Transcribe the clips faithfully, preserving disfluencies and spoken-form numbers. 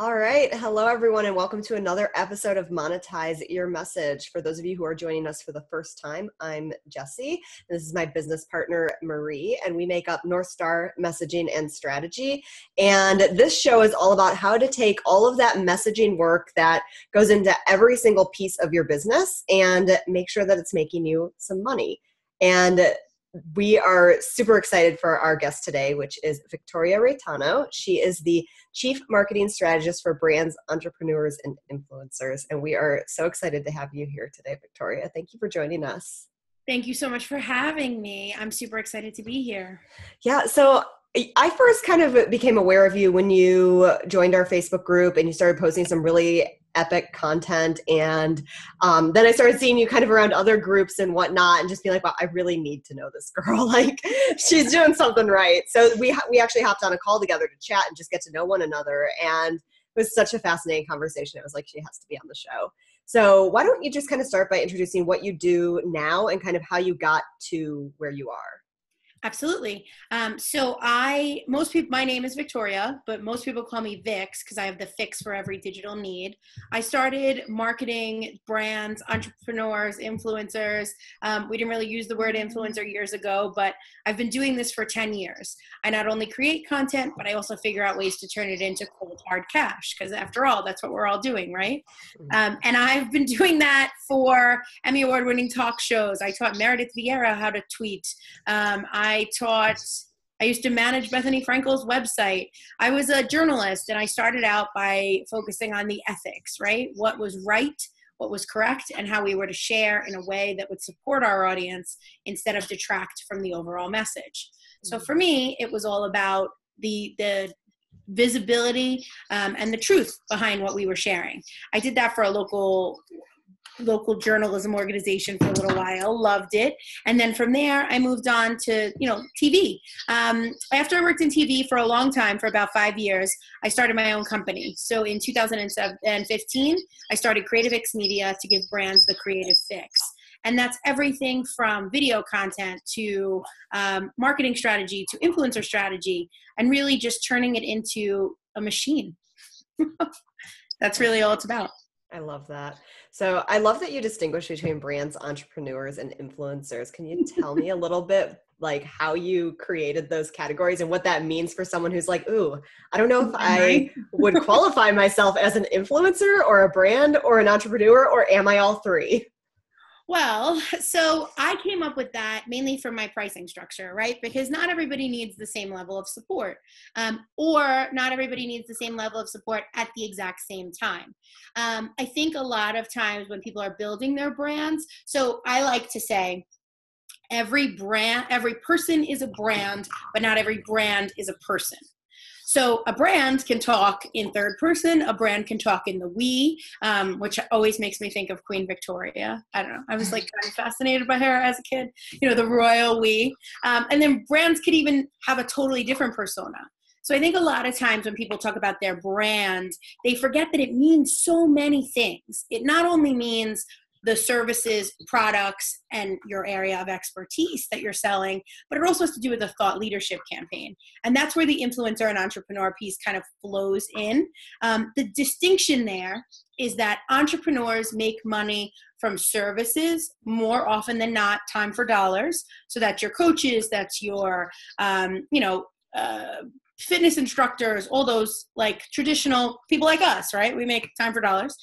All right. Hello, everyone, and welcome to another episode of Monetize Your Message. For those of you who are joining us for the first time, I'm Jessi. This is my business partner, Marie, and we make up North Star Messaging and Strategy. And this show is all about how to take all of that messaging work that goes into every single piece of your business and make sure that it's making you some money. And we are super excited for our guest today, which is Victoria Reitano. She is the Chief Marketing Strategist for Brands, Entrepreneurs, and Influencers. And we are so excited to have you here today, Victoria. Thank you for joining us. Thank you so much for having me. I'm super excited to be here. Yeah. So I first kind of became aware of you when you joined our Facebook group and you started posting some really epic content. And um, then I started seeing you kind of around other groups and whatnot and just being like, wow, I really need to know this girl. Like, she's doing something right. So we, we actually hopped on a call together to chat and just get to know one another. And it was such a fascinating conversation. It was like, she has to be on the show. So why don't you just kind of start by introducing what you do now and kind of how you got to where you are? Absolutely. Um, so I, most people, my name is Victoria, but most people call me Vix because I have the fix for every digital need. I started marketing brands, entrepreneurs, influencers. Um, we didn't really use the word influencer years ago, but I've been doing this for ten years. I not only create content, but I also figure out ways to turn it into cold hard cash because after all, that's what we're all doing, right? Um, and I've been doing that for Emmy award-winning talk shows. I taught Meredith Vieira how to tweet. Um, I I taught, I used to manage Bethany Frankel's website. I was a journalist and I started out by focusing on the ethics, right? What was right, what was correct, and how we were to share in a way that would support our audience instead of detract from the overall message. So for me, it was all about the, the visibility um, and the truth behind what we were sharing. I did that for a local local journalism organization for a little while, loved it. And then from there, I moved on to, you know, T V. Um, after I worked in T V for a long time, for about five years, I started my own company. So in two thousand fifteen, I started CreativeX Media to give brands the creative fix. And that's everything from video content to um, marketing strategy to influencer strategy and really just turning it into a machine. That's really all it's about. I love that. So I love that you distinguish between brands, entrepreneurs, and influencers. Can you tell me a little bit like how you created those categories and what that means for someone who's like, ooh, I don't know if I would qualify myself as an influencer or a brand or an entrepreneur, or am I all three? Well, so I came up with that mainly from my pricing structure, right? Because not everybody needs the same level of support, um, or not everybody needs the same level of support at the exact same time. Um, I think a lot of times when people are building their brands, so I like to say, every brand, every person is a brand, but not every brand is a person. So a brand can talk in third person, a brand can talk in the we, um, which always makes me think of Queen Victoria. I don't know, I was like kind of fascinated by her as a kid, you know, the royal we. Um, and then brands could even have a totally different persona. So I think a lot of times when people talk about their brand, they forget that it means so many things. It not only means the services, products, and your area of expertise that you're selling, but it also has to do with a thought leadership campaign. And that's where the influencer and entrepreneur piece kind of flows in. Um, the distinction there is that entrepreneurs make money from services more often than not, time for dollars. So that's your coaches, that's your, um, you know, uh, fitness instructors, all those like traditional people like us, right? We make time for dollars.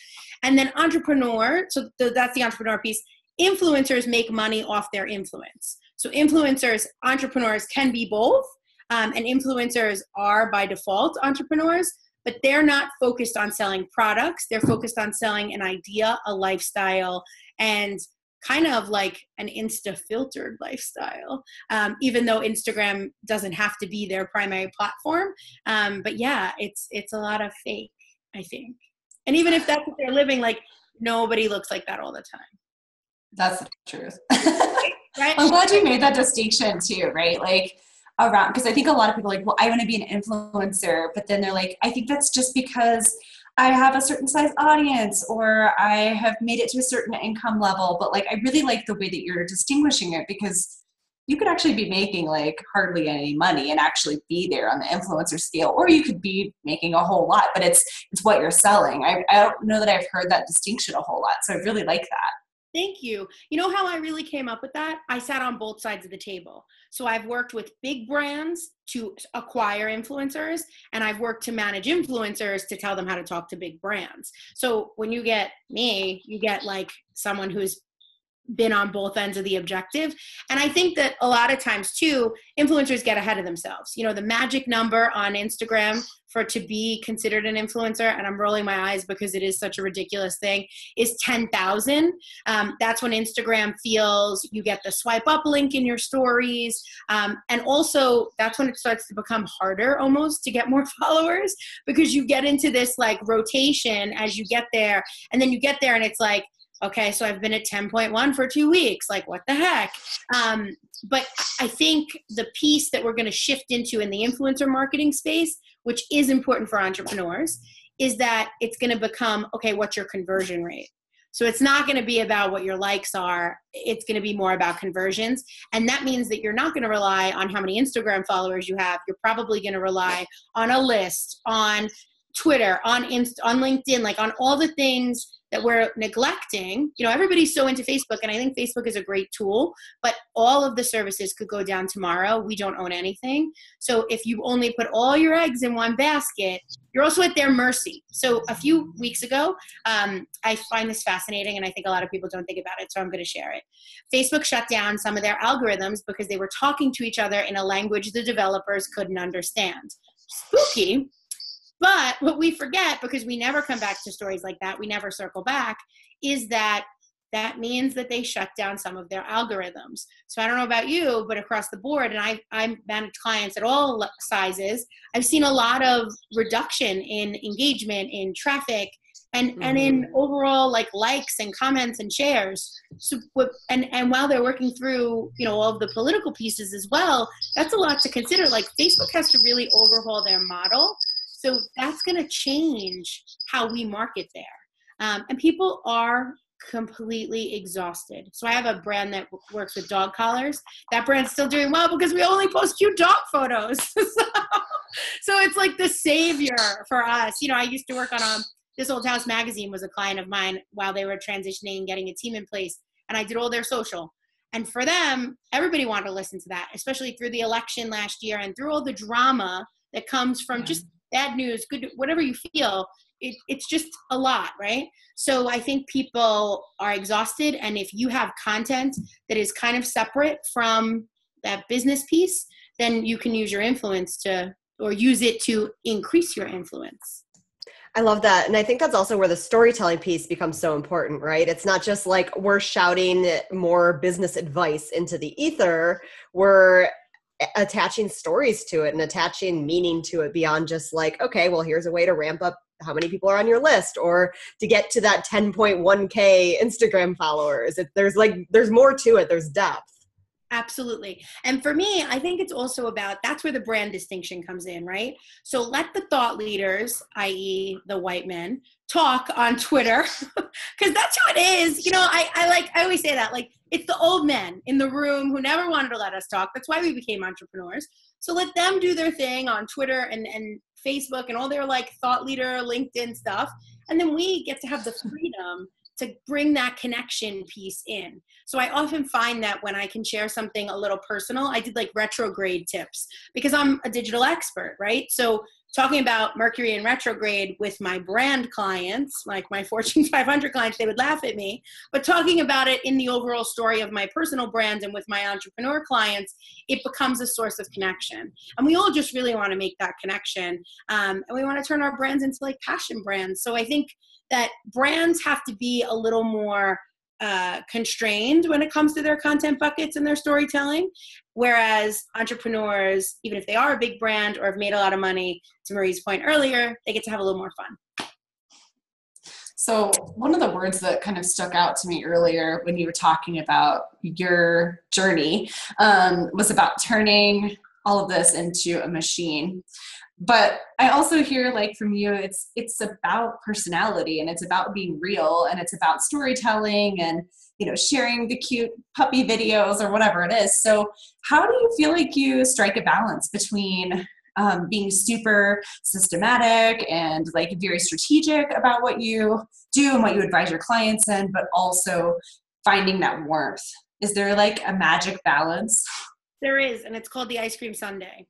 And then entrepreneur, so th- that's the entrepreneur piece. Influencers make money off their influence. So influencers, entrepreneurs can be both, um, and influencers are by default entrepreneurs, but they're not focused on selling products. They're focused on selling an idea, a lifestyle, and kind of like an Insta-filtered lifestyle, um, even though Instagram doesn't have to be their primary platform. Um, but yeah, it's it's a lot of fake, I think. And even if that's what they're living, like nobody looks like that all the time. That's the truth. Right? I'm glad you made that distinction too, right? Like around, because I think a lot of people are like, well, I want to be an influencer, but then they're like, I think that's just because I have a certain size audience or I have made it to a certain income level, but like, I really like the way that you're distinguishing it because you could actually be making like hardly any money and actually be there on the influencer scale, or you could be making a whole lot, but it's it's what you're selling. I, I don't know that I've heard that distinction a whole lot, so I really like that. Thank you. You know how I really came up with that? I sat on both sides of the table. So I've worked with big brands to acquire influencers, and I've worked to manage influencers to tell them how to talk to big brands. So when you get me, you get like someone who's been on both ends of the objective. And I think that a lot of times too, influencers get ahead of themselves. You know, the magic number on Instagram for to be considered an influencer, and I'm rolling my eyes because it is such a ridiculous thing, is ten thousand. Um, that's when Instagram feels you get the swipe up link in your stories. Um, and also that's when it starts to become harder almost to get more followers, because you get into this like rotation as you get there. And then you get there and it's like, okay, so I've been at ten point one for two weeks. Like, what the heck? Um, but I think the piece that we're going to shift into in the influencer marketing space, which is important for entrepreneurs, is that it's going to become, okay, what's your conversion rate? So it's not going to be about what your likes are. It's going to be more about conversions. And that means that you're not going to rely on how many Instagram followers you have. You're probably going to rely on a list, on Twitter, on Inst- on LinkedIn, like on all the things that we're neglecting. You know, everybody's so into Facebook, and I think Facebook is a great tool, but all of the services could go down tomorrow. We don't own anything. So if you only put all your eggs in one basket, you're also at their mercy. So a few weeks ago, um, I find this fascinating, and I think a lot of people don't think about it, so I'm going to share it. Facebook shut down some of their algorithms because they were talking to each other in a language the developers couldn't understand. Spooky. But what we forget, because we never come back to stories like that, we never circle back, is that that means that they shut down some of their algorithms. So I don't know about you, but across the board, and I I manage clients at all sizes, I've seen a lot of reduction in engagement, in traffic, and, mm-hmm. and in overall like likes and comments and shares. So and, and while they're working through, you know, all of the political pieces as well, that's a lot to consider. Like Facebook has to really overhaul their model. So that's going to change how we market there. Um, and people are completely exhausted. So I have a brand that w- works with dog collars. That brand's still doing well because we only post cute dog photos. so, so it's like the savior for us. You know, I used to work on a, This Old House magazine was a client of mine while they were transitioning and getting a team in place. And I did all their social. And for them, everybody wanted to listen to that, especially through the election last year and through all the drama that comes from yeah. just bad news, good, whatever you feel, it, it's just a lot, right? So I think people are exhausted. And if you have content that is kind of separate from that business piece, then you can use your influence to, or use it to increase your influence. I love that. And I think that's also where the storytelling piece becomes so important, right? It's not just like we're shouting more business advice into the ether. We're attaching stories to it and attaching meaning to it beyond just like, okay, well, here's a way to ramp up how many people are on your list or to get to that ten point one K Instagram followers. If there's like, there's more to it. There's depth. Absolutely. And for me, I think it's also about, that's where the brand distinction comes in, right? So let the thought leaders, that is the white men, talk on Twitter, because that's who it is. You know, I, I like, I always say that, like, it's the old men in the room who never wanted to let us talk. That's why we became entrepreneurs. So let them do their thing on Twitter and, and Facebook and all their like thought leader, LinkedIn stuff. And then we get to have the freedom to bring that connection piece in. So I often find that when I can share something a little personal, I did like retrograde tips because I'm a digital expert, right? So talking about Mercury in retrograde with my brand clients, like my Fortune five hundred clients, they would laugh at me, but talking about it in the overall story of my personal brand and with my entrepreneur clients, it becomes a source of connection. And we all just really want to make that connection. Um, and we want to turn our brands into like passion brands. So I think that brands have to be a little more uh, constrained when it comes to their content buckets and their storytelling. Whereas entrepreneurs, even if they are a big brand or have made a lot of money, to Marie's point earlier, they get to have a little more fun. So one of the words that kind of stuck out to me earlier when you were talking about your journey um, was about turning all of this into a machine. But I also hear, like, from you, it's it's about personality, and it's about being real, and it's about storytelling, and, you know, sharing the cute puppy videos or whatever it is. So how do you feel like you strike a balance between um, being super systematic and, like, very strategic about what you do and what you advise your clients in, but also finding that warmth? Is there, like, a magic balance? There is, and it's called the ice cream sundae.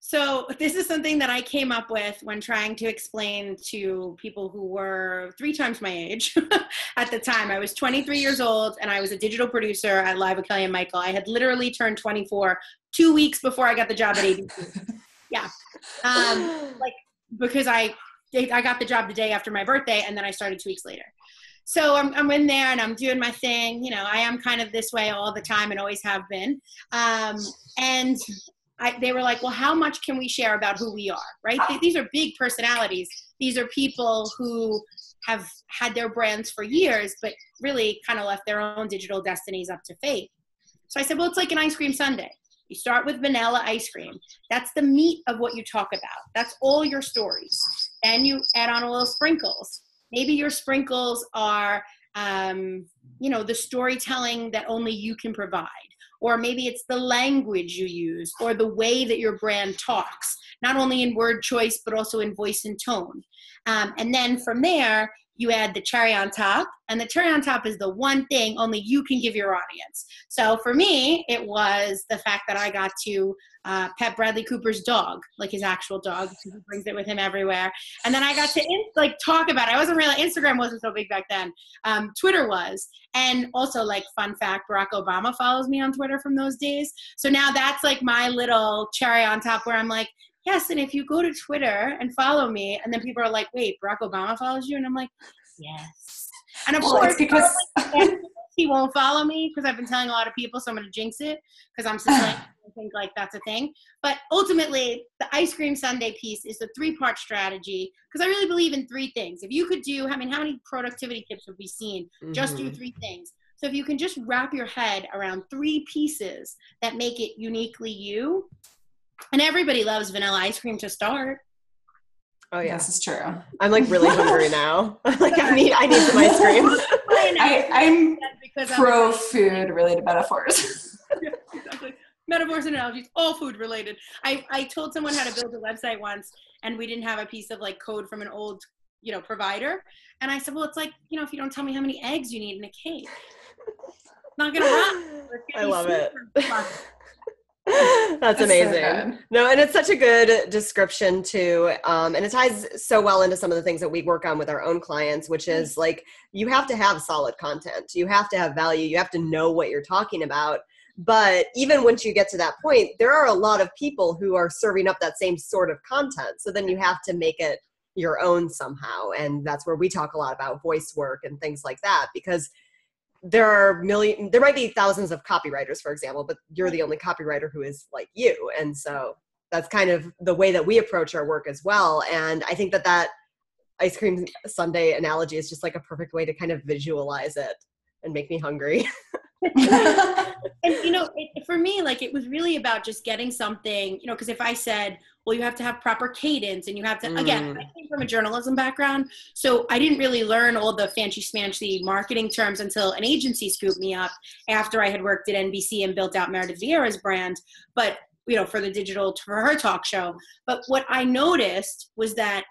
So this is something that I came up with when trying to explain to people who were three times my age at the time. I was twenty-three years old, and I was a digital producer at Live with Kelly and Michael. I had literally turned twenty-four two weeks before I got the job at A B C. Yeah. Um, like, because I, I got the job the day after my birthday, and then I started two weeks later. So I'm, I'm in there and I'm doing my thing. You know, I am kind of this way all the time and always have been. Um, and... I, they were like, well, how much can we share about who we are, right? These are big personalities. These are people who have had their brands for years, but really kind of left their own digital destinies up to fate. So I said, well, it's like an ice cream sundae. You start with vanilla ice cream. That's the meat of what you talk about. That's all your stories. Then you add on a little sprinkles. Maybe your sprinkles are, um, you know, the storytelling that only you can provide. Or maybe it's the language you use or the way that your brand talks, not only in word choice, but also in voice and tone. Um, and then from there, you add the cherry on top, and the cherry on top is the one thing only you can give your audience. So for me, it was the fact that I got to uh, pet Bradley Cooper's dog, like his actual dog, because he brings it with him everywhere. And then I got to in, like talk about it. I wasn't really, Instagram wasn't so big back then. Um, Twitter was. And also, like, fun fact, Barack Obama follows me on Twitter from those days. So now that's like my little cherry on top where I'm like, yes, and if you go to Twitter and follow me, and then people are like, wait, Barack Obama follows you? And I'm like, yes. And of well, course, because he won't follow me because I've been telling a lot of people, so I'm going to jinx it because I'm just like, I think like that's a thing. But ultimately, the ice cream sundae piece is the three-part strategy because I really believe in three things. If you could do, I mean, how many productivity tips have we seen? Mm-hmm. Just do three things. So if you can just wrap your head around three pieces that make it uniquely you. And everybody loves vanilla ice cream to start. Oh yeah, this is true. I'm like really hungry now. Like I need, I need some ice cream. I, I'm pro food related metaphors. Yeah, exactly. Metaphors and analogies, all food related. I, I told someone how to build a website once, and we didn't have a piece of like code from an old, you know, provider. And I said, well, it's like, you know, if you don't tell me how many eggs you need in a cake, it's not gonna happen. I love it. That's amazing. So no, and it's such a good description too. Um, and it ties so well into some of the things that we work on with our own clients, which is like, you have to have solid content. You have to have value. You have to know what you're talking about. But even once you get to that point, there are a lot of people who are serving up that same sort of content. So then you have to make it your own somehow. And that's where we talk a lot about voice work and things like that, because there are million, there might be thousands of copywriters, for example, but you're the only copywriter who is like you. And so that's kind of the way that we approach our work as well. And I think that that ice cream sundae analogy is just like a perfect way to kind of visualize it and make me hungry. And, you know, it, for me, like, it was really about just getting something, you know, because if I said, well, you have to have proper cadence and you have to, mm. again, I came from a journalism background, so I didn't really learn all the fancy smancy marketing terms until an agency scooped me up after I had worked at N B C and built out Meredith Vieira's brand, but, you know, for the digital, for her talk show. But what I noticed was that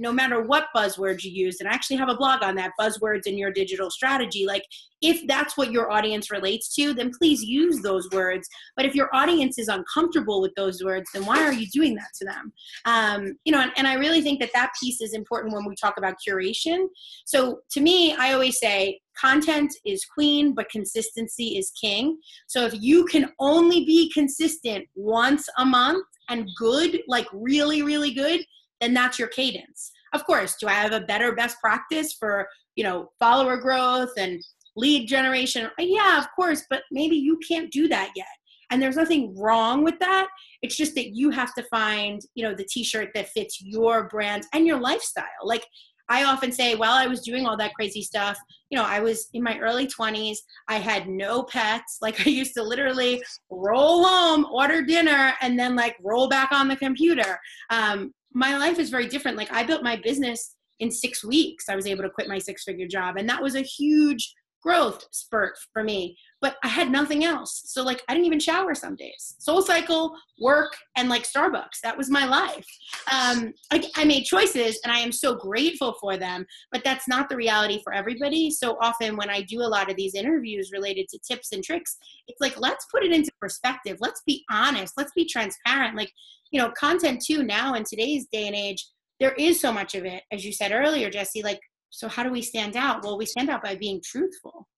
no matter what buzzwords you use, and I actually have a blog on that, buzzwords in your digital strategy, like if that's what your audience relates to, then please use those words. But if your audience is uncomfortable with those words, then why are you doing that to them? Um, you know, and, and I really think that that piece is important when we talk about curation. So to me, I always say content is queen, but consistency is king. So if you can only be consistent once a month and good, like really, really good, then that's your cadence. Of course, do I have a better best practice for, you know, follower growth and lead generation? Yeah, of course, but maybe you can't do that yet. And there's nothing wrong with that. It's just that you have to find, you know, the t-shirt that fits your brand and your lifestyle. Like I often say, while I was doing all that crazy stuff, you know, I was in my early twenties. I had no pets. Like I used to literally roll home, order dinner, and then like roll back on the computer. Um, my life is very different. Like, I built my business in six weeks. I was able to quit my six-figure job. And that was a huge growth spurt for me, but I had nothing else. So like, I didn't even shower some days. SoulCycle, work, and like Starbucks. That was my life. Um, I, I made choices and I am so grateful for them, but that's not the reality for everybody. So often when I do a lot of these interviews related to tips and tricks, it's like, let's put it into perspective. Let's be honest. Let's be transparent. Like, you know, content too now in today's day and age, there is so much of it, as you said earlier, Jessi, like, so how do we stand out? Well, we stand out by being truthful.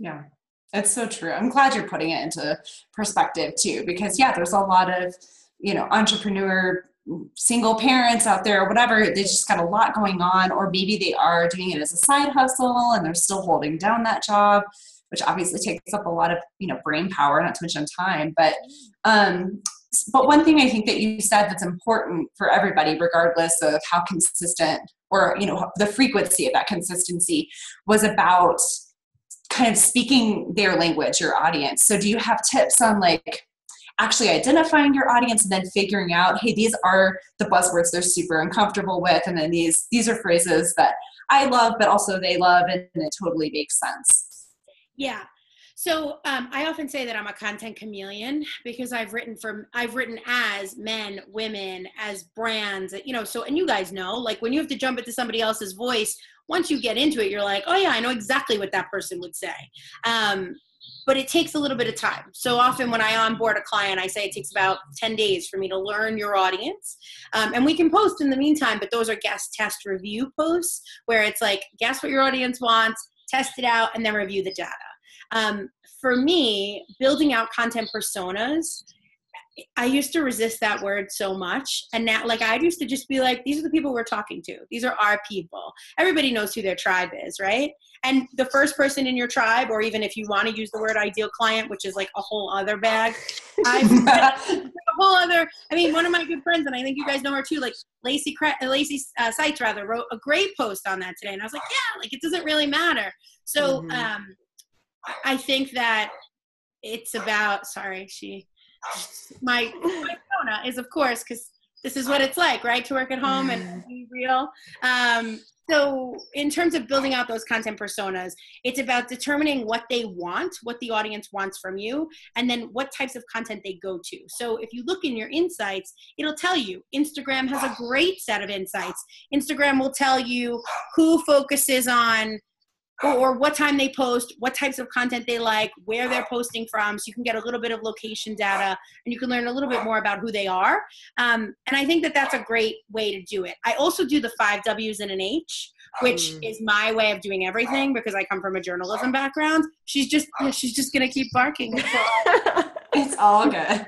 Yeah, that's so true. I'm glad you're putting it into perspective too, because yeah, there's a lot of, you know, entrepreneur, single parents out there or whatever. They just got a lot going on, or maybe they are doing it as a side hustle and they're still holding down that job, which obviously takes up a lot of, you know, brain power, not to mention time. But, um, but one thing I think that you said that's important for everybody, regardless of how consistent or, you know, the frequency of that consistency, was about kind of speaking their language, your audience. So do you have tips on like actually identifying your audience and then figuring out, hey, these are the buzzwords they're super uncomfortable with, and then these, these are phrases that I love, but also they love, and it totally makes sense? Yeah. So um, I often say that I'm a content chameleon, because I've written from, I've written as men, women, as brands, you know, so, and you guys know, like when you have to jump into somebody else's voice, once you get into it, you're like, oh yeah, I know exactly what that person would say. Um, but it takes a little bit of time. So often when I onboard a client, I say it takes about ten days for me to learn your audience. Um, and we can post in the meantime, but those are guest test review posts where it's like, guess what your audience wants, test it out, and then review the data. Um, for me, building out content personas, I used to resist that word so much. And now, like, I used to just be like, these are the people we're talking to. These are our people. Everybody knows who their tribe is, right? And the first person in your tribe, or even if you want to use the word ideal client, which is like a whole other bag, I've a whole other, I mean, one of my good friends, and I think you guys know her too, like Lacey, Lacey uh, Sites rather, wrote a great post on that today. And I was like, yeah, like it doesn't really matter. So, mm-hmm. um, I think that it's about, sorry, she, my, my persona is, of course, because this is what it's like, right? To work at home and be real. Um, so in terms of building out those content personas, it's about determining what they want, what the audience wants from you, and then what types of content they go to. So if you look in your insights, it'll tell you. Instagram has a great set of insights. Instagram will tell you who focuses on, or what time they post, what types of content they like, where they're posting from. So you can get a little bit of location data and you can learn a little bit more about who they are. Um, and I think that that's a great way to do it. I also do the five W's and an H, which is my way of doing everything because I come from a journalism background. She's just, she's just going to keep barking. It's all good.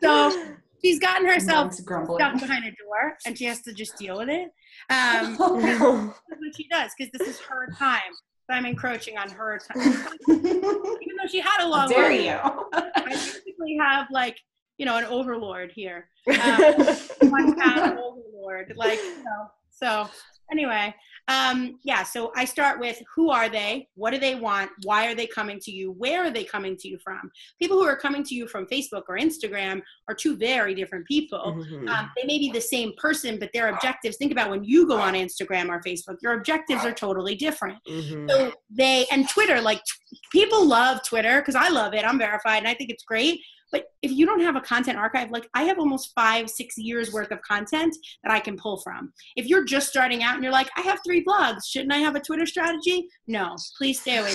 So she's gotten herself stuck behind a door and she has to just deal with it. Um, oh, no. That's what she does, because this is her time. I'm encroaching on her time. Even though she had a long life. Dare you. I basically have like, you know, an overlord here. Um, one cat overlord, like, you know, so anyway. Um, yeah, so I start with, who are they? What do they want? Why are they coming to you? Where are they coming to you from? People who are coming to you from Facebook or Instagram are two very different people. Mm-hmm. Um, they may be the same person, but their objectives, think about when you go on Instagram or Facebook, your objectives are totally different. Mm-hmm. So they, and Twitter, like t- people love Twitter because I love it. I'm verified and I think it's great. But if you don't have a content archive, like I have almost five, six years worth of content that I can pull from. If you're just starting out and you're like, I have three blogs, shouldn't I have a Twitter strategy? No, please stay away.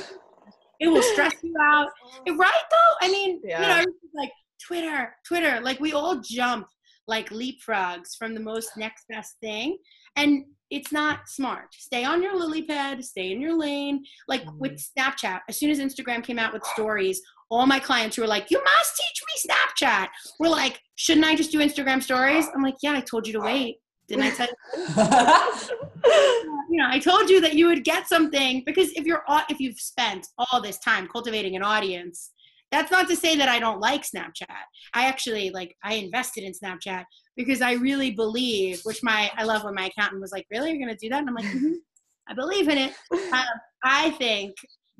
It will stress you out. It, right though? I mean, yeah. You know, I was like Twitter, Twitter, like we all jump like leapfrogs from the most next best thing. And it's not smart. Stay on your lily pad, stay in your lane. Like with Snapchat, as soon as Instagram came out with stories, all my clients who are like, you must teach me Snapchat, were like, shouldn't I just do Instagram stories? I'm like, yeah, I told you to wait. Didn't I tell you? You know, I told you that you would get something, because if you're, if you've spent all this time cultivating an audience, that's not to say that I don't like Snapchat. I actually like, I invested in Snapchat because I really believe, which my, I love when my accountant was like, really, you're going to do that? And I'm like, mm-hmm. I believe in it. Um, I think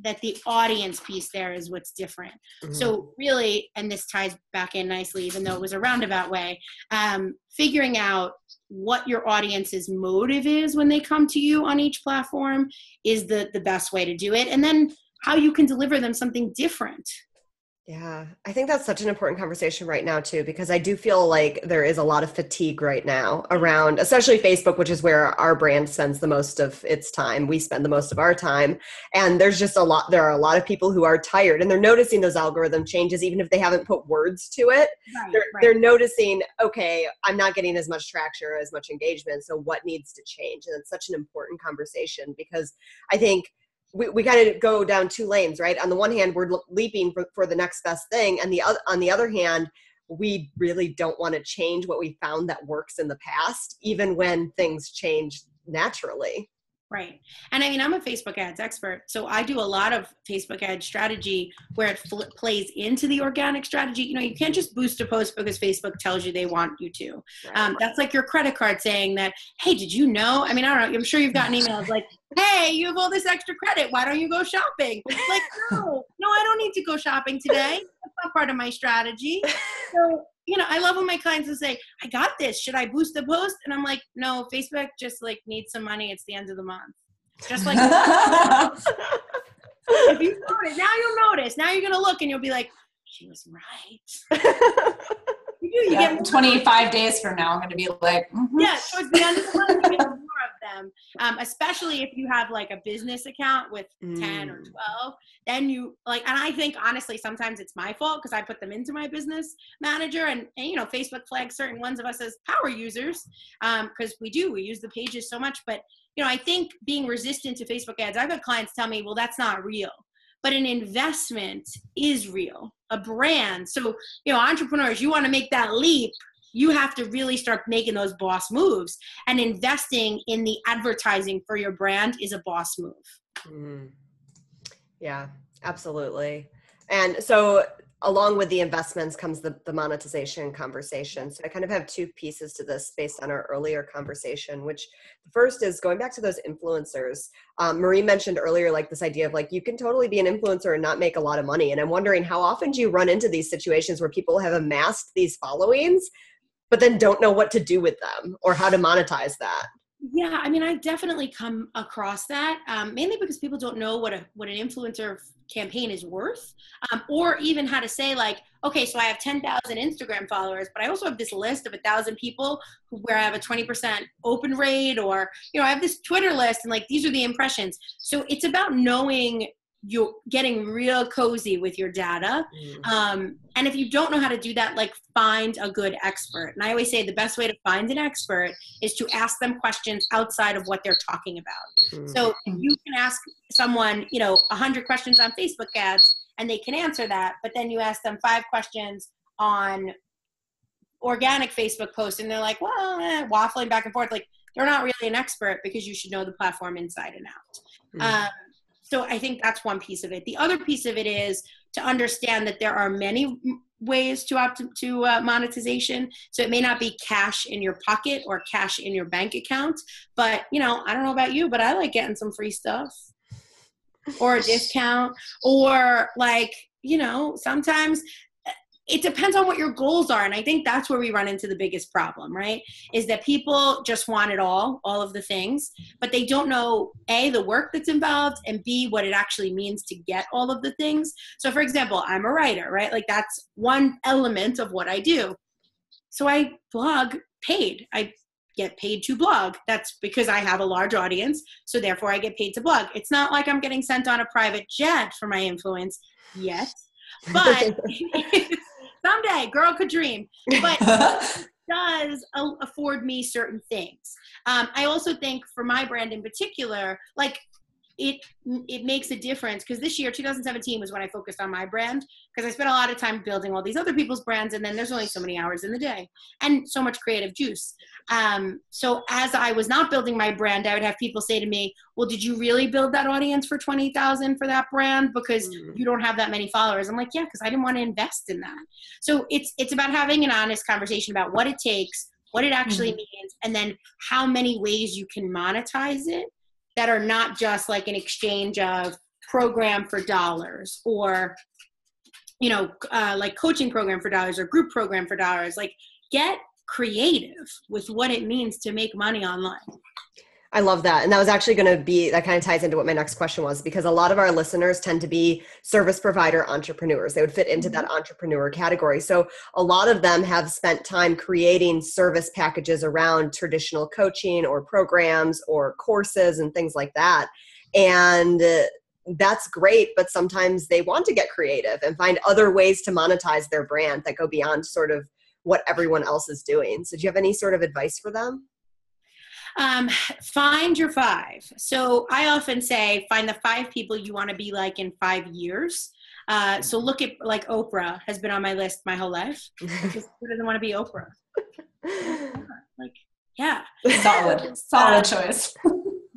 that the audience piece there is what's different. Mm-hmm. So really, and this ties back in nicely, even though it was a roundabout way, um, figuring out what your audience's motive is when they come to you on each platform is the, the best way to do it. And then how you can deliver them something different. Yeah, I think that's such an important conversation right now too, because I do feel like there is a lot of fatigue right now around, especially Facebook, which is where our brand spends the most of its time. We spend the most of our time. And there's just a lot, there are a lot of people who are tired and they're noticing those algorithm changes, even if they haven't put words to it. Right, they're, right. they're noticing, okay, I'm not getting as much traction or as much engagement. So what needs to change? And it's such an important conversation because I think We we got to go down two lanes, right? On the one hand, we're leaping for, for the next best thing. And the other, on the other hand, we really don't want to change what we found that works in the past, even when things change naturally. Right. And I mean, I'm a Facebook ads expert, so I do a lot of Facebook ad strategy where it fl- plays into the organic strategy. You know, you can't just boost a post because Facebook tells you they want you to. Right. Um, that's like your credit card saying that, hey, did you know? I mean, I don't know. I'm sure you've gotten emails like, hey, you have all this extra credit. Why don't you go shopping? Like, no, no, I don't need to go shopping today. That's not part of my strategy. So, you know, I love when my clients will say, I got this. Should I boost the post? And I'm like, no, Facebook just like needs some money. It's the end of the month. Just like, if you notice, now you'll notice. Now you're going to look and you'll be like, she was right. You do. You yeah, get twenty-five days from now, I'm going to be like, mm-hmm. Yeah, towards the end of the month, you get more of them. Um, especially if you have like a business account with mm. ten or twelve, then you like, and I think honestly, sometimes it's my fault because I put them into my business manager and, and, you know, Facebook flags certain ones of us as power users. Um, cause we do, we use the pages so much, but you know, I think being resistant to Facebook ads, I've had clients tell me, well, that's not real. But an investment is real, a brand. So, you know, entrepreneurs, you want to make that leap. You have to really start making those boss moves, and investing in the advertising for your brand is a boss move. Mm. Yeah, absolutely. And so along with the investments comes the, the monetization conversation. So I kind of have two pieces to this based on our earlier conversation, which the first is going back to those influencers. Um, Marie mentioned earlier, like this idea of like, you can totally be an influencer and not make a lot of money. And I'm wondering how often do you run into these situations where people have amassed these followings, but then don't know what to do with them or how to monetize that? Yeah, I mean, I definitely come across that, um, mainly because people don't know what a what an influencer campaign is worth, um, or even how to say like, okay, so I have ten thousand Instagram followers, but I also have this list of a thousand people where I have a twenty percent open rate, or, you know, I have this Twitter list and like, these are the impressions. So it's about knowing, you're getting real cozy with your data. Mm. Um, and if you don't know how to do that, like find a good expert. And I always say the best way to find an expert is to ask them questions outside of what they're talking about. Mm. So you can ask someone, you know, a hundred questions on Facebook ads and they can answer that, but then you ask them five questions on organic Facebook posts and they're like, well, eh, waffling back and forth. Like they're not really an expert because you should know the platform inside and out. Mm. Um, So I think that's one piece of it. The other piece of it is to understand that there are many ways to opt to uh, monetization. So it may not be cash in your pocket or cash in your bank account, but you know, I don't know about you, but I like getting some free stuff or a discount, or like, you know, sometimes it depends on what your goals are. And I think that's where we run into the biggest problem, right? Is that people just want it all, all of the things, but they don't know A, the work that's involved, and B, what it actually means to get all of the things. So for example, I'm a writer, right? Like that's one element of what I do. So I blog paid. I get paid to blog. That's because I have a large audience. So therefore I get paid to blog. It's not like I'm getting sent on a private jet for my influence yet, but someday, girl could dream, but it does afford me certain things. Um, I also think for my brand in particular, like it it makes a difference because this year, two thousand seventeen was when I focused on my brand because I spent a lot of time building all these other people's brands, and then there's only so many hours in the day and so much creative juice. Um, so as I was not building my brand, I would have people say to me, well, did you really build that audience for twenty thousand for that brand? Because mm. you don't have that many followers. I'm like, yeah, because I didn't want to invest in that. So it's, it's about having an honest conversation about what it takes, what it actually mm. means, and then how many ways you can monetize it that are not just like an exchange of program for dollars, or, you know, uh, like coaching program for dollars, or group program for dollars. Like, get creative with what it means to make money online. I love that. And that was actually going to be, that kind of ties into what my next question was, because a lot of our listeners tend to be service provider entrepreneurs. They would fit into that entrepreneur category. So a lot of them have spent time creating service packages around traditional coaching or programs or courses and things like that. And that's great, but sometimes they want to get creative and find other ways to monetize their brand that go beyond sort of what everyone else is doing. So do you have any sort of advice for them? Um, find your five. So I often say, find the five people you want to be like in five years. Uh, so look at, like, Oprah has been on my list my whole life. Just, who doesn't want to be Oprah? Like, yeah. Solid, solid choice.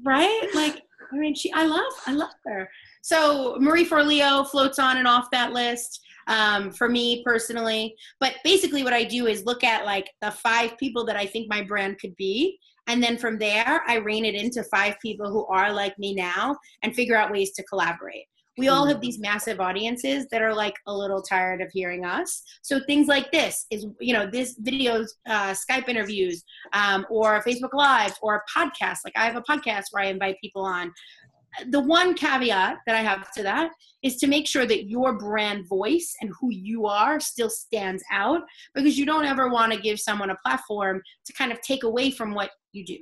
Right? Like, I mean, she, I love, I love her. So Marie Forleo floats on and off that list. Um, for me personally, but basically what I do is look at like the five people that I think my brand could be. And then from there, I rein it into five people who are like me now and figure out ways to collaborate. We all have these massive audiences that are like a little tired of hearing us. So things like this is, you know, this videos, uh, Skype interviews, um, or Facebook Live or podcasts. Like, I have a podcast where I invite people on. The one caveat that I have to that is to make sure that your brand voice and who you are still stands out, because you don't ever want to give someone a platform to kind of take away from what you do.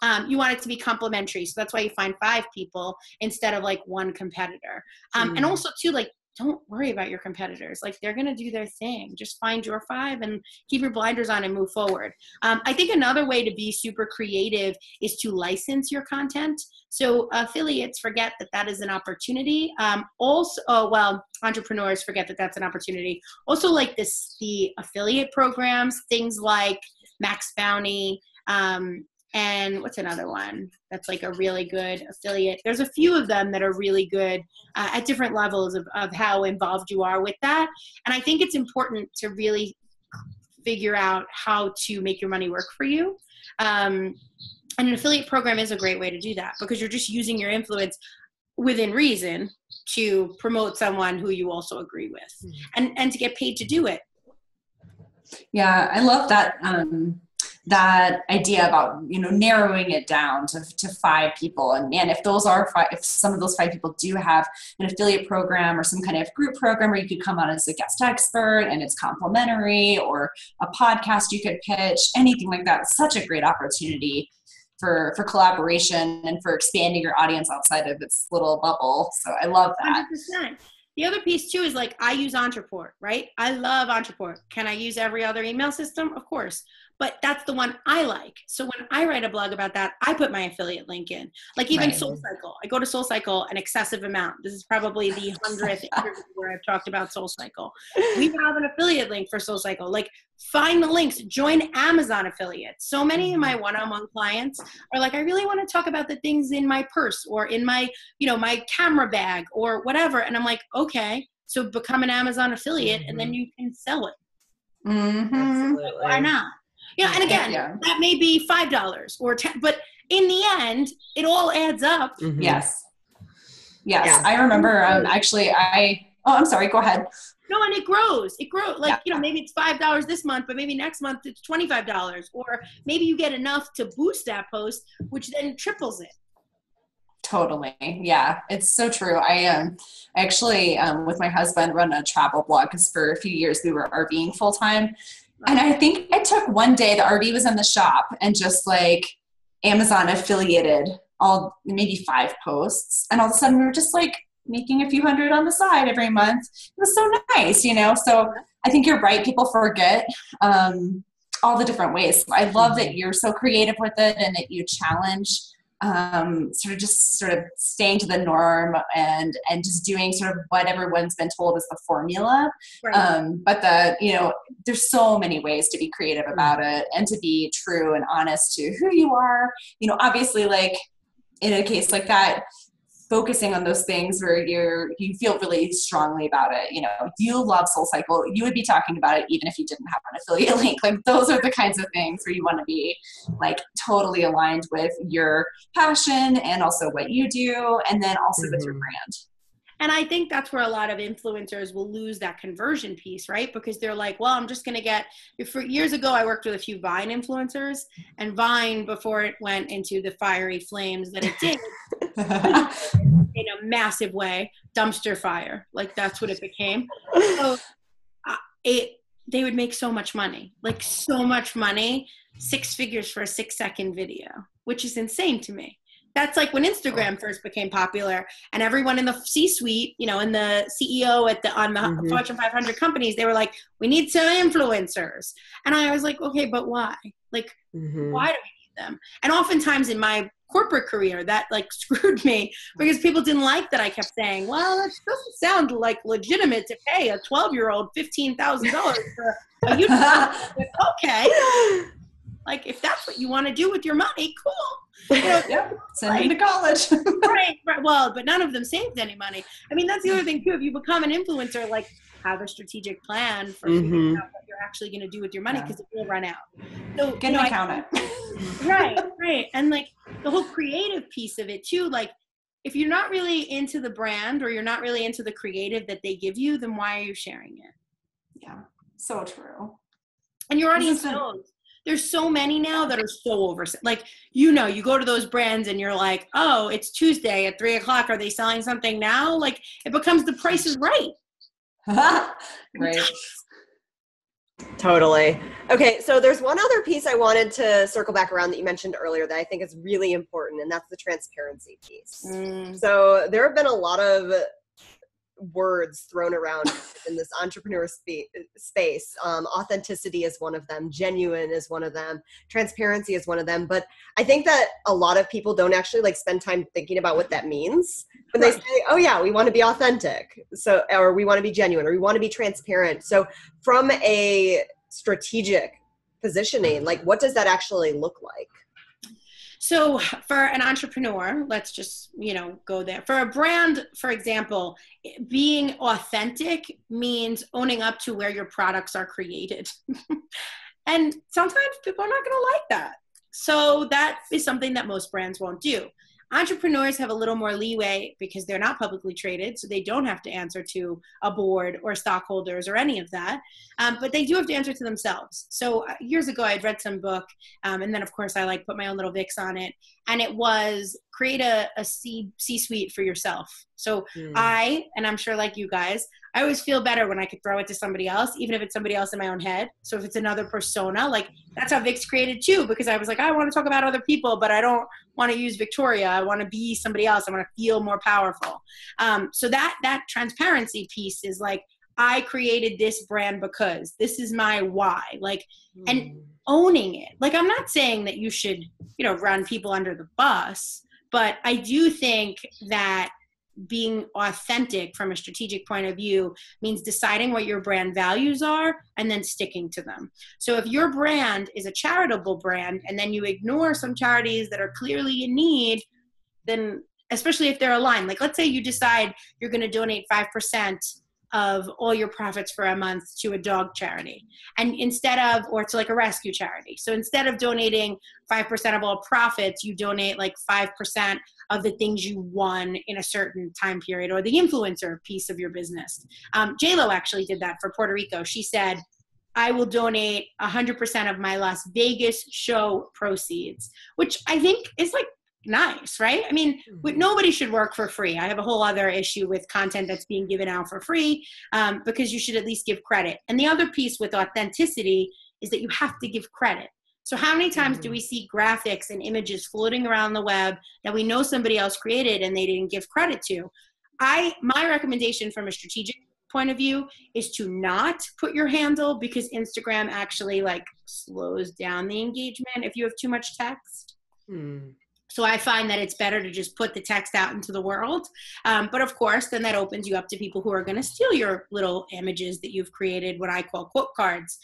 Um, you want it to be complementary. So that's why you find five people instead of like one competitor. Um, mm. And also too, like, don't worry about your competitors. Like, they're going to do their thing. Just find your five and keep your blinders on and move forward. Um, I think another way to be super creative is to license your content. So affiliates forget that that is an opportunity. Um, also, oh, well, entrepreneurs forget that that's an opportunity. Also, like this, the affiliate programs, things like Max Bounty, um, and what's another one that's like a really good affiliate? There's a few of them that are really good uh, at different levels of, of how involved you are with that. And I think it's important to really figure out how to make your money work for you. Um, and an affiliate program is a great way to do that, because you're just using your influence within reason to promote someone who you also agree with, mm-hmm. and, and to get paid to do it. Yeah, I love that. Um... that idea about, you know, narrowing it down to, to five people. And man, if those are five, if some of those five people do have an affiliate program or some kind of group program where you could come on as a guest expert and it's complimentary, or a podcast you could pitch, anything like that, such a great opportunity for, for collaboration and for expanding your audience outside of its little bubble. So I love that. one hundred percent. The other piece too is, like, I use Entreport, right? I love Entreport. Can I use every other email system? Of course. But that's the one I like. So when I write a blog about that, I put my affiliate link in. Like, even right. SoulCycle. I go to SoulCycle an excessive amount. This is probably the hundredth interview where I've talked about SoulCycle. We have an affiliate link for SoulCycle. Like, find the links. Join Amazon affiliates. So many of my one-on-one clients are like, I really want to talk about the things in my purse or in my, you know, my camera bag or whatever. And I'm like, okay, so become an Amazon affiliate, mm-hmm. and then you can sell it. Mm-hmm. Absolutely. Why not? You know, and again, yeah. that may be five dollars or ten, but in the end, it all adds up. Mm-hmm. Yes. Yes. Yeah. I remember um, actually I, oh, I'm sorry. Go ahead. No, and it grows. It grows. Like, yeah. you know, maybe it's five dollars this month, but maybe next month it's twenty-five dollars, or maybe you get enough to boost that post, which then triples it. Totally. Yeah, it's so true. I um, actually, um, with my husband, run a travel blog, because for a few years we were RVing full time. And I think I took one day, the R V was in the shop, and just like Amazon affiliated all maybe five posts. And all of a sudden we were just like making a few hundred on the side every month. It was so nice, you know? So I think you're right. People forget um, all the different ways. I love that you're so creative with it, and that you challenge um, sort of just sort of staying to the norm and, and just doing sort of what everyone's been told is the formula. Right. Um, but the, you know, there's so many ways to be creative about it and to be true and honest to who you are, you know, obviously, like in a case like that, focusing on those things where you're, you feel really strongly about it. You know, you love SoulCycle. You would be talking about it even if you didn't have an affiliate link. Like, those are the kinds of things where you want to be like totally aligned with your passion and also what you do. And then also mm-hmm. with your brand. And I think that's where a lot of influencers will lose that conversion piece, right? Because they're like, well, I'm just going to get, for years ago, I worked with a few Vine influencers, and Vine, before it went into the fiery flames that it did, in a massive way, dumpster fire. Like that's what it became. So uh, it, they would make so much money, like so much money, six figures for a six second video, which is insane to me. That's like when Instagram first became popular, and everyone in the C-suite, you know, in the C E O at the on the mm-hmm. Fortune five hundred companies, they were like, "We need some influencers," and I was like, "Okay, but why? Like, mm-hmm. why do we need them?" And oftentimes in my corporate career, that like screwed me because people didn't like that I kept saying, "Well, it doesn't sound like legitimate to pay a twelve-year-old fifteen thousand dollars for a YouTube." Okay. Like, if that's what you want to do with your money, cool. You know, yep. Send like, them to college. Right, right. Well, but none of them saved any money. I mean, that's the other thing, too. If you become an influencer, like, have a strategic plan for mm-hmm. what you're actually going to do with your money, because yeah. it will run out. So, Get you know, an accountant. Right, right. And, like, the whole creative piece of it, too. Like, if you're not really into the brand or you're not really into the creative that they give you, then why are you sharing it? Yeah, so true. And your audience knows. There's so many now that are so over. Like, you know, you go to those brands and you're like, oh, it's Tuesday at three o'clock. Are they selling something now? Like, it becomes The Price is Right. Right. Totally. Okay. So there's one other piece I wanted to circle back around that you mentioned earlier that I think is really important, and that's the transparency piece. Mm. So there have been a lot of words thrown around in this entrepreneur sp- space. Um, authenticity is one of them. Genuine is one of them. Transparency is one of them. But I think that a lot of people don't actually like spend time thinking about what that means when they say, oh yeah, we want to be authentic. So, or we want to be genuine, or we want to be transparent. So from a strategic positioning, like what does that actually look like? So for an entrepreneur, let's just, you know, go there. For a brand, for example, being authentic means owning up to where your products are created. And sometimes people are not going to like that. So that is something that most brands won't do. Entrepreneurs have a little more leeway because they're not publicly traded, so they don't have to answer to a board or stockholders or any of that, um, but they do have to answer to themselves. So uh, years ago, I had read some book, um, and then of course I like put my own little Vicks on it, and it was create a, a C, C-suite for yourself. So mm. I, and I'm sure like you guys, I always feel better when I could throw it to somebody else, even if it's somebody else in my own head. So if it's another persona, like that's how Vic's created too, because I was like, I want to talk about other people, but I don't want to use Victoria. I want to be somebody else. I want to feel more powerful. Um, so that, that transparency piece is like, I created this brand because this is my why, like, mm. and owning it. Like, I'm not saying that you should, you know, run people under the bus, but I do think that being authentic from a strategic point of view means deciding what your brand values are and then sticking to them. So if your brand is a charitable brand and then you ignore some charities that are clearly in need, then especially if they're aligned, like let's say you decide you're going to donate five percent of all your profits for a month to a dog charity, and instead of, or to like a rescue charity. So instead of donating five percent of all profits, you donate like five percent of the things you won in a certain time period, or the influencer piece of your business. Um, J Lo actually did that for Puerto Rico. She said, I will donate one hundred percent of my Las Vegas show proceeds, which I think is like, nice, right? I mean, nobody should work for free. I have a whole other issue with content that's being given out for free, um, because you should at least give credit. And the other piece with authenticity is that you have to give credit. So how many times mm-hmm. do we see graphics and images floating around the web that we know somebody else created and they didn't give credit to? I, my recommendation from a strategic point of view is to not put your handle, because Instagram actually like slows down the engagement if you have too much text. Mm. So I find that it's better to just put the text out into the world. Um, but of course, then that opens you up to people who are going to steal your little images that you've created, what I call quote cards.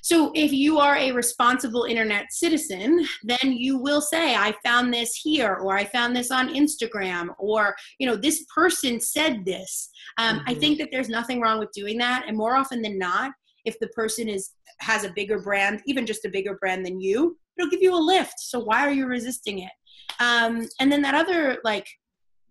So if you are a responsible internet citizen, then you will say, I found this here, or I found this on Instagram, or, you know, this person said this. Um, mm-hmm. I think that there's nothing wrong with doing that. And more often than not, if the person is has a bigger brand, even just a bigger brand than you, it'll give you a lift. So why are you resisting it? Um, and then that other like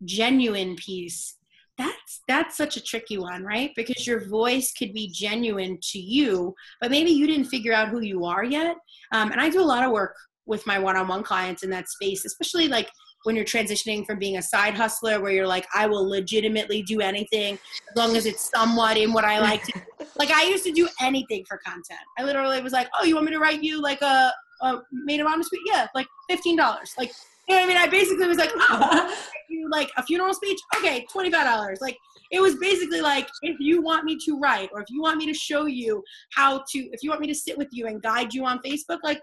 genuine piece, that's, that's such a tricky one, right? Because your voice could be genuine to you, but maybe you didn't figure out who you are yet. Um, and I do a lot of work with my one-on-one clients in that space, especially like when you're transitioning from being a side hustler where you're like, I will legitimately do anything as long as it's somewhat in what I like to do. Like I used to do anything for content. I literally was like, oh, you want me to write you like a, a made of honest speech? Yeah, like fifteen dollars. Like, you know what I mean? I basically was like, oh, you like a funeral speech? Okay, twenty-five dollars. Like it was basically like, if you want me to write, or if you want me to show you how to, if you want me to sit with you and guide you on Facebook, like,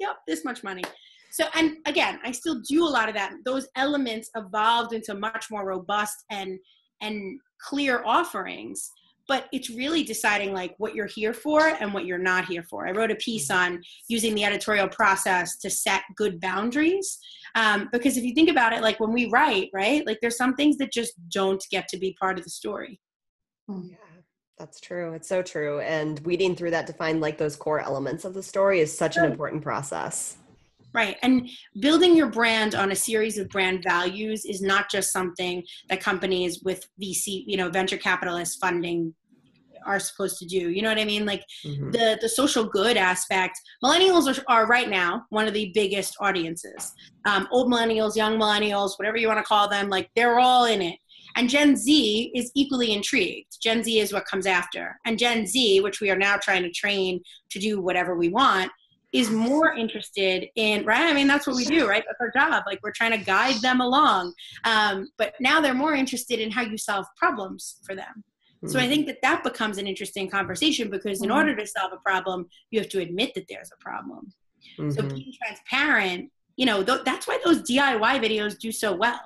yep, this much money. So, and again, I still do a lot of that. Those elements evolved into much more robust and, and clear offerings, but it's really deciding like what you're here for and what you're not here for. I wrote a piece on using the editorial process to set good boundaries. Um, because if you think about it, like when we write, right, like there's some things that just don't get to be part of the story. Yeah. That's true. It's so true. And weeding through that to find like those core elements of the story is such an important process. Right. And building your brand on a series of brand values is not just something that companies with V C, you know, venture capitalist funding are supposed to do. You know what I mean? Like mm-hmm. the, the social good aspect, millennials are, are right now one of the biggest audiences. Um, old millennials, young millennials, whatever you want to call them, like they're all in it. And Gen Z is equally intrigued. Gen Z is what comes after. And Gen Z, which we are now trying to train to do whatever we want, is more interested in, right? I mean, that's what we do, right? That's our job. Like we're trying to guide them along. Um, but now they're more interested in how you solve problems for them. Mm-hmm. So I think that that becomes an interesting conversation because in mm-hmm. order to solve a problem, you have to admit that there's a problem. Mm-hmm. So being transparent, you know, th- that's why those D I Y videos do so well.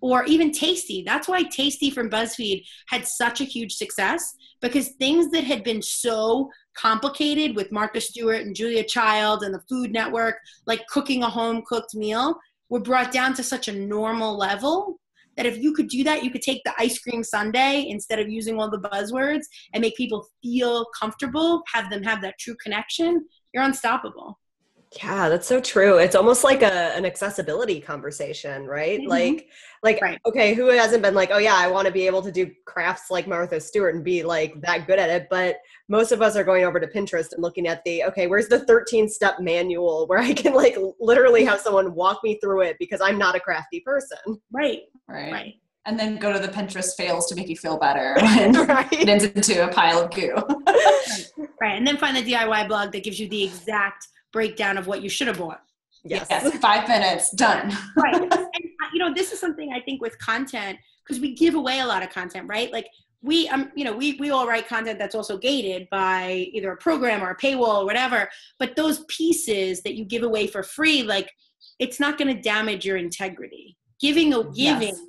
Or even Tasty. That's why Tasty from BuzzFeed had such a huge success, because things that had been so complicated with Martha Stewart and Julia Child and the Food Network, like cooking a home-cooked meal, were brought down to such a normal level that if you could do that, you could take the ice cream sundae instead of using all the buzzwords and make people feel comfortable, have them have that true connection, you're unstoppable. Yeah, that's so true. It's almost like a, an accessibility conversation, right? Mm-hmm. Like, like, right. Okay, who hasn't been like, oh yeah, I want to be able to do crafts like Martha Stewart and be like that good at it. But most of us are going over to Pinterest and looking at the, okay, where's the thirteen step manual where I can like literally have someone walk me through it because I'm not a crafty person. Right. Right. Right. And then go to the Pinterest fails to make you feel better and right. It ends into a pile of goo. Right. And then find the D I Y blog that gives you the exact breakdown of what you should have bought. Yes. yes. Five minutes, done. Right. And, you know, this is something I think with content, because we give away a lot of content, right? Like we, um, you know, we, we all write content that's also gated by either a program or a paywall or whatever, but those pieces that you give away for free, like it's not going to damage your integrity. Giving a giving yes.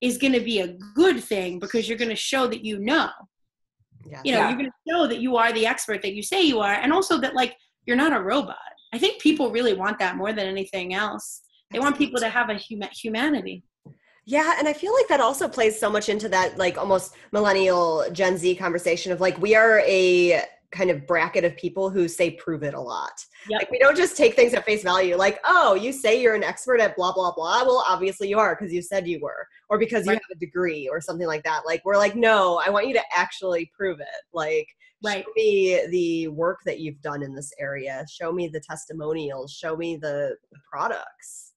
is going to be a good thing because you're going to show that, you know, yes. you know, yeah. you're going to show that you are the expert that you say you are. And also that like, you're not a robot. I think people really want that more than anything else. They want people to have a hum- humanity. Yeah. And I feel like that also plays so much into that, like almost millennial Gen Z conversation of like, we are a kind of bracket of people who say prove it a lot. Yep. Like we don't just take things at face value. Like, oh, you say you're an expert at blah, blah, blah. Well, obviously you are because you said you were, or because right. you have a degree or something like that. Like we're like, no, I want you to actually prove it. Like, right. show me the work that you've done in this area. Show me the testimonials. Show me the, the products.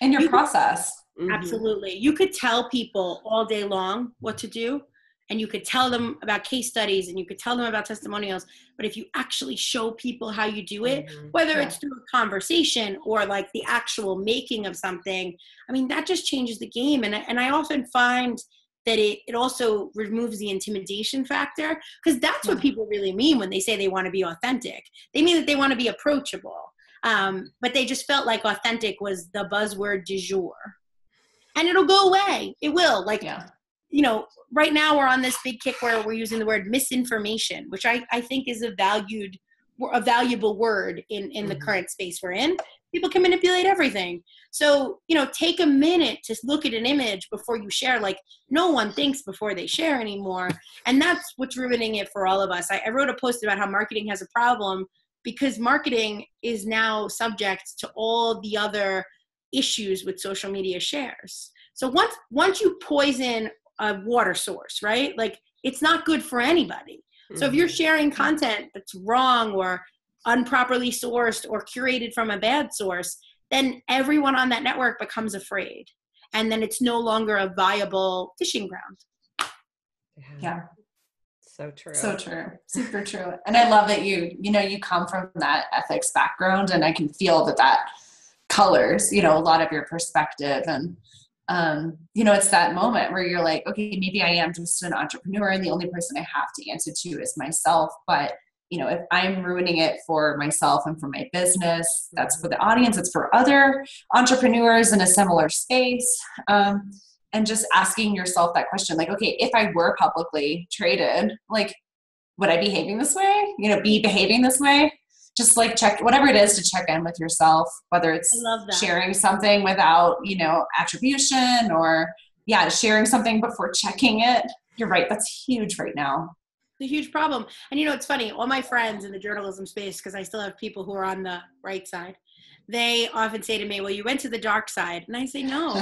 And your you process. Could, mm-hmm. Absolutely. You could tell people all day long what to do. And you could tell them about case studies and you could tell them about testimonials. But if you actually show people how you do it, mm-hmm. whether yeah. it's through a conversation or like the actual making of something, I mean, that just changes the game. And, and I often find that it, it also removes the intimidation factor, because that's what people really mean when they say they want to be authentic. They mean that they want to be approachable. Um, but they just felt like authentic was the buzzword du jour. And it'll go away. It will. Like, yeah. you know, right now we're on this big kick where we're using the word misinformation, which I, I think is a valued, a valuable word in, in mm-hmm. the current space we're in. People can manipulate everything. So, you know, take a minute to look at an image before you share. Like no one thinks before they share anymore. And that's what's ruining it for all of us. I, I wrote a post about how marketing has a problem because marketing is now subject to all the other issues with social media shares. So once, once you poison a water source, right? Like, it's not good for anybody. Mm-hmm. So if you're sharing content that's wrong or improperly sourced or curated from a bad source, then everyone on that network becomes afraid. And then it's no longer a viable fishing ground. Yeah. yeah. So true. So true. Super true. And I love that you, you know, you come from that ethics background, and I can feel that that colors, you know, a lot of your perspective. And, um, you know, it's that moment where you're like, okay, maybe I am just an entrepreneur and the only person I have to answer to is myself. But, you know, if I'm ruining it for myself and for my business, that's for the audience, it's for other entrepreneurs in a similar space. Um, and just asking yourself that question, like, okay, if I were publicly traded, like, would I be behaving this way? You know, be behaving this way? Just like check, whatever it is, to check in with yourself, whether it's sharing something without, you know, attribution, or yeah, sharing something before checking it. You're right. That's huge right now. It's a huge problem. And you know, it's funny, all my friends in the journalism space, because I still have people who are on the right side, they often say to me, well, you went to the dark side. And I say, no,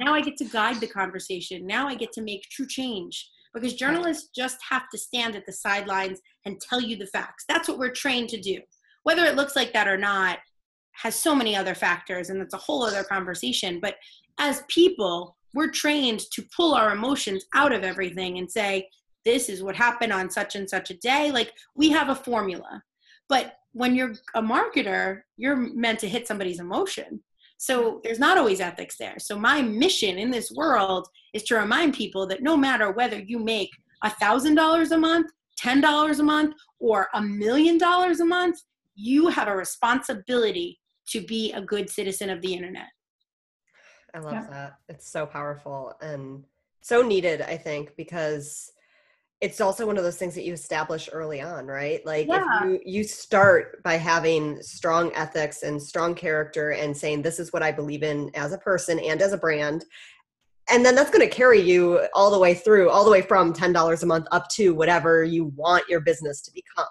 now I get to guide the conversation. Now I get to make true change, because journalists just have to stand at the sidelines and tell you the facts. That's what we're trained to do. Whether it looks like that or not has so many other factors, and that's a whole other conversation. But as people, we're trained to pull our emotions out of everything and say, this is what happened on such and such a day. Like, we have a formula. But when you're a marketer, you're meant to hit somebody's emotion. So there's not always ethics there. So my mission in this world is to remind people that no matter whether you make one thousand dollars a month, ten dollars a month, or a million dollars a month, you have a responsibility to be a good citizen of the internet. I love yeah. that. It's so powerful and so needed, I think, because it's also one of those things that you establish early on, right? Like yeah. if you, you start by having strong ethics and strong character and saying, this is what I believe in as a person and as a brand. And then that's going to carry you all the way through, all the way from ten dollars a month up to whatever you want your business to become.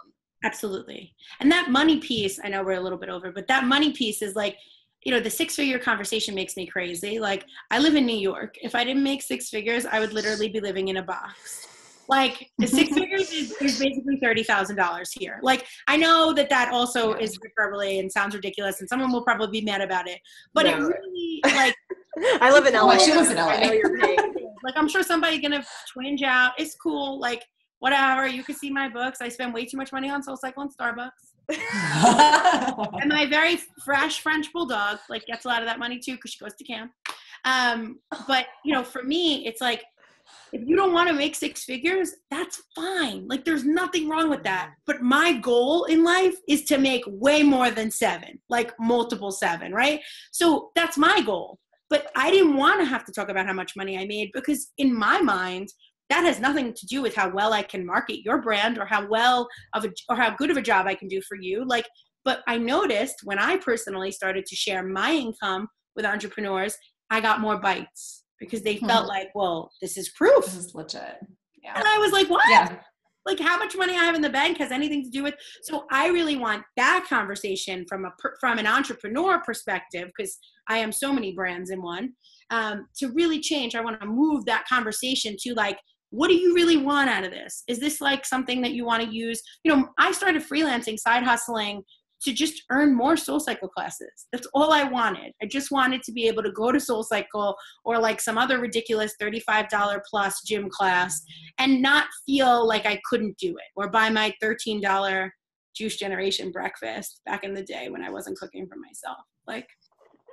Absolutely. And that money piece, I know we're a little bit over, but that money piece is like, you know, the six figure conversation makes me crazy. Like, I live in New York. If I didn't make six figures, I would literally be living in a box. Like, the six figures is, is basically thirty thousand dollars here. Like, I know that that also is hyperbole and sounds ridiculous, and someone will probably be mad about it. But no. it really, like... I live in L A. She lives in L A. I know you're right. Like, I'm sure somebody's going to twinge out. It's cool. Like, whatever. You can see my books. I spend way too much money on SoulCycle and Starbucks. And my very fresh French bulldog, like, gets a lot of that money, too, because she goes to camp. Um, but, you know, for me, it's like, if you don't want to make six figures, that's fine. Like, there's nothing wrong with that. But my goal in life is to make way more than seven, like multiple seven, right? So that's my goal. But I didn't want to have to talk about how much money I made, because in my mind, that has nothing to do with how well I can market your brand or how well of a, or how good of a job I can do for you. Like, but I noticed when I personally started to share my income with entrepreneurs, I got more bites. Because they felt hmm. like, well, this is proof. This is legit. Yeah. And I was like, what? Yeah. Like, how much money I have in the bank has anything to do with? So I really want that conversation from a from an entrepreneur perspective, because I am so many brands in one, um, to really change. I want to move that conversation to, like, what do you really want out of this? Is this like something that you want to use? You know, I started freelancing, side hustling, to just earn more SoulCycle classes. That's all I wanted. I just wanted to be able to go to SoulCycle or like some other ridiculous thirty-five dollars plus gym class and not feel like I couldn't do it, or buy my thirteen dollars Juice Generation breakfast back in the day when I wasn't cooking for myself. Like,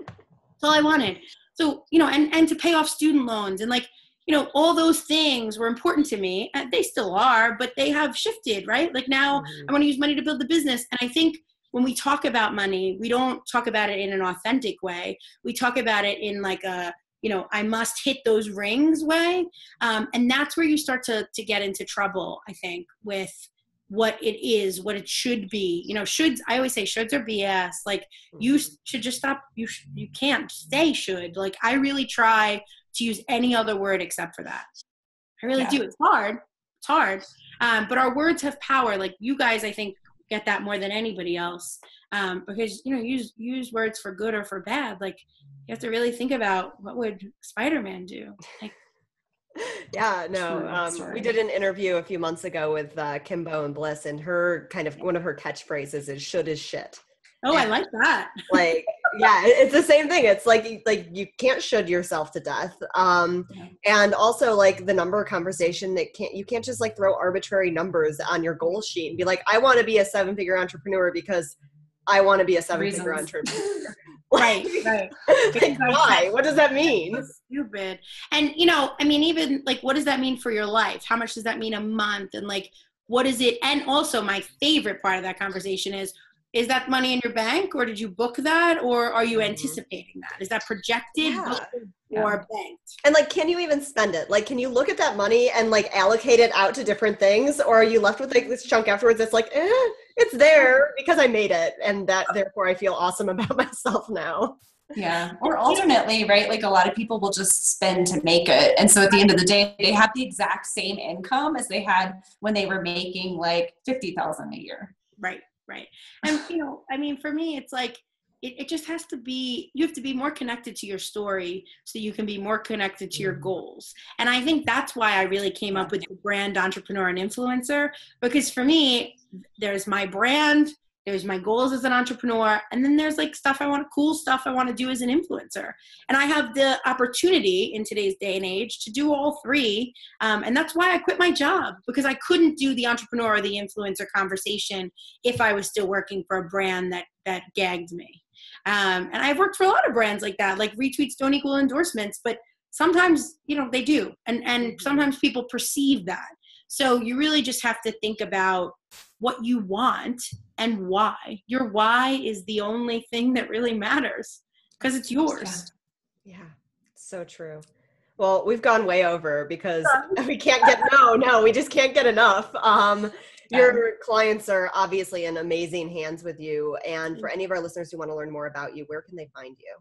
that's all I wanted. So, you know, and, and to pay off student loans and, like, you know, all those things were important to me. And they still are, but they have shifted, right? Like, now I want to use money to build the business. And I think, when we talk about money, we don't talk about it in an authentic way. We talk about it in, like, a, you know, I must hit those rings way. Um, and that's where you start to to get into trouble, I think, with what it is, what it should be. You know, shoulds, I always say shoulds are B S. Like, you should just stop. You, sh- you can't say should. Like, I really try to use any other word except for that. I really yeah. do. It's hard. It's hard. Um, but our words have power. Like, you guys, I think, get that more than anybody else, um, because, you know, use use words for good or for bad. Like, you have to really think about, what would Spider-Man do? Like, Yeah, no, um, we did an interview a few months ago with uh, Kimbo and Bliss, and her kind of, one of her catchphrases is should is shit. Oh, and I like that. Like, yeah, it's the same thing. It's like, like you can't should yourself to death. Um, and also like the number conversation, that can't, you can't just like throw arbitrary numbers on your goal sheet and be like, I want to be a seven figure entrepreneur because I want to be a seven figure entrepreneur. Right, right. Like, why? What does that mean? That's stupid. And, you know, I mean, even like, what does that mean for your life? How much does that mean a month? And like, what is it? And also my favorite part of that conversation is, is that money in your bank, or did you book that, or are you anticipating that? Is that projected, yeah. booked, yeah. or banked? And like, can you even spend it? Like, can you look at that money and like allocate it out to different things, or are you left with like this chunk afterwards that's like, eh, it's there because I made it, and that therefore I feel awesome about myself now. Yeah. Or alternately, right? Like a lot of people will just spend to make it. And so at the end of the day, they have the exact same income as they had when they were making like fifty thousand a year. Right. Right. And, you know, I mean, for me, it's like, it, it just has to be, you have to be more connected to your story so you can be more connected to your goals. And I think that's why I really came up with the brand entrepreneur and influencer, because for me, there's my brand, there's my goals as an entrepreneur, and then there's like stuff I want to, cool stuff I want to do as an influencer. And I have the opportunity in today's day and age to do all three. Um, and that's why I quit my job, because I couldn't do the entrepreneur or the influencer conversation if I was still working for a brand that, that gagged me. Um, and I've worked for a lot of brands like that, like retweets don't equal endorsements, but sometimes, you know, they do. And, and sometimes people perceive that. So you really just have to think about what you want and why. Your why is the only thing that really matters, because it's yours. Yeah. Yeah, so true. Well, we've gone way over because we can't get, no, no, we just can't get enough. Um, your clients are obviously in amazing hands with you. And for any of our listeners who want to learn more about you, where can they find you?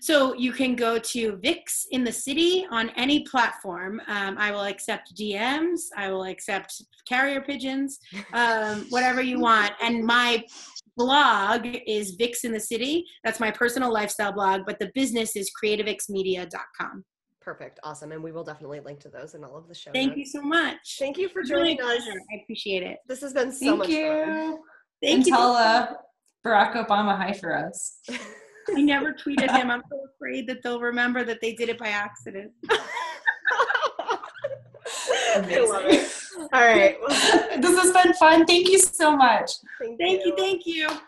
So you can go to Vix in the City on any platform. Um, I will accept D Ms. I will accept carrier pigeons, um, whatever you want. And my blog is Vix in the City. That's my personal lifestyle blog, but the business is creative x media dot com. Perfect. Awesome. And we will definitely link to those in all of the show notes. Thank you so much. Thank you for joining us. I appreciate it. This has been so much fun. Thank you. And tell uh, Barack Obama hi for us. I never tweeted him. I'm so afraid that they'll remember that they did it by accident. I love it. All right. This has been fun. Thank you so much. Thank, thank you. you. Thank you.